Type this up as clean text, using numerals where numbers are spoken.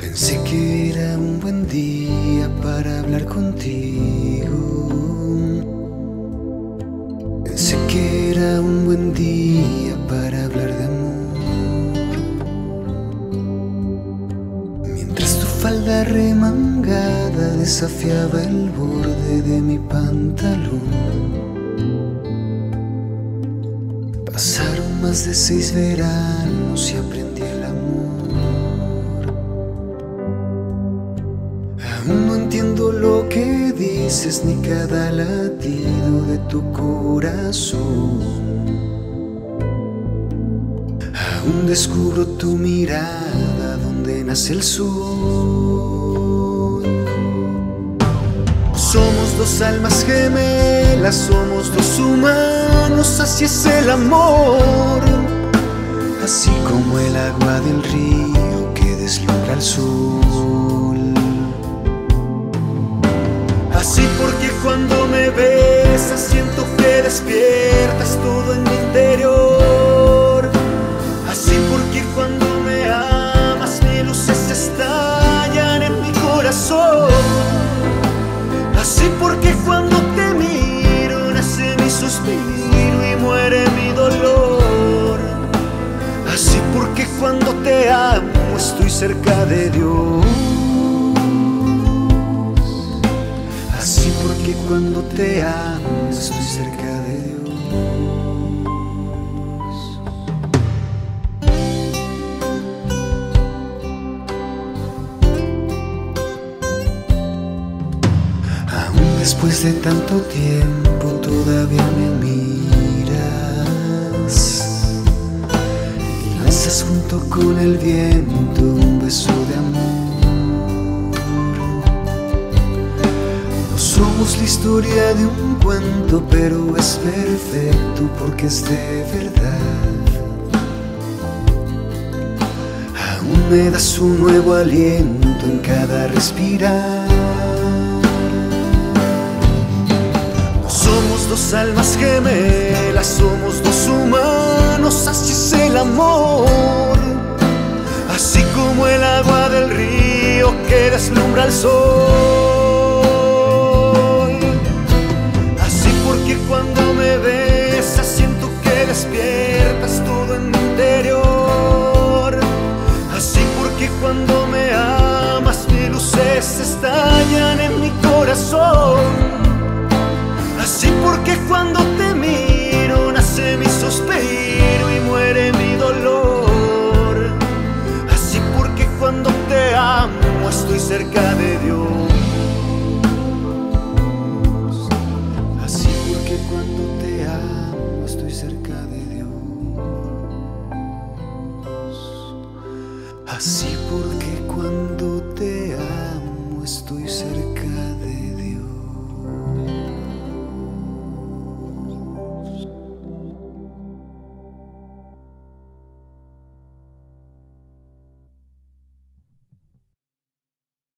Pensé que era un buen día para hablar contigo. Pensé que era un buen día para hablar de amor. Mientras tu falda remangada desafiaba el borde de mi pantalón. Pasaron más de 6 veranos y aprendí el amor. Aún no entiendo lo que dices ni cada latido de tu corazón. Aún descubro tu mirada donde nace el sol. Somos dos almas gemelas, somos dos humanos, así es el amor. Así como el agua del río que deslumbra el sol. Así porque cuando me besas siento que despiertas todo en mi interior. Así porque cuando me amas mis luces estallan en mi corazón. Así porque cuando te miro nace mi suspiro y muere mi dolor. Así porque cuando te amo estoy cerca de Dios. Así porque cuando te amo estoy cerca de Dios. Aún después de tanto tiempo todavía me miras y lanzas junto con el viento un beso de amor. Somos la historia de un cuento, pero es perfecto porque es de verdad. Aún me das un nuevo aliento en cada respirar. Somos dos almas gemelas, somos dos humanos, así es el amor. Así como el agua del río que deslumbra el sol. Cuando me besas siento que despiertas todo en mi interior. Así porque cuando me amas mis luces estallan en mi corazón. Así porque cuando te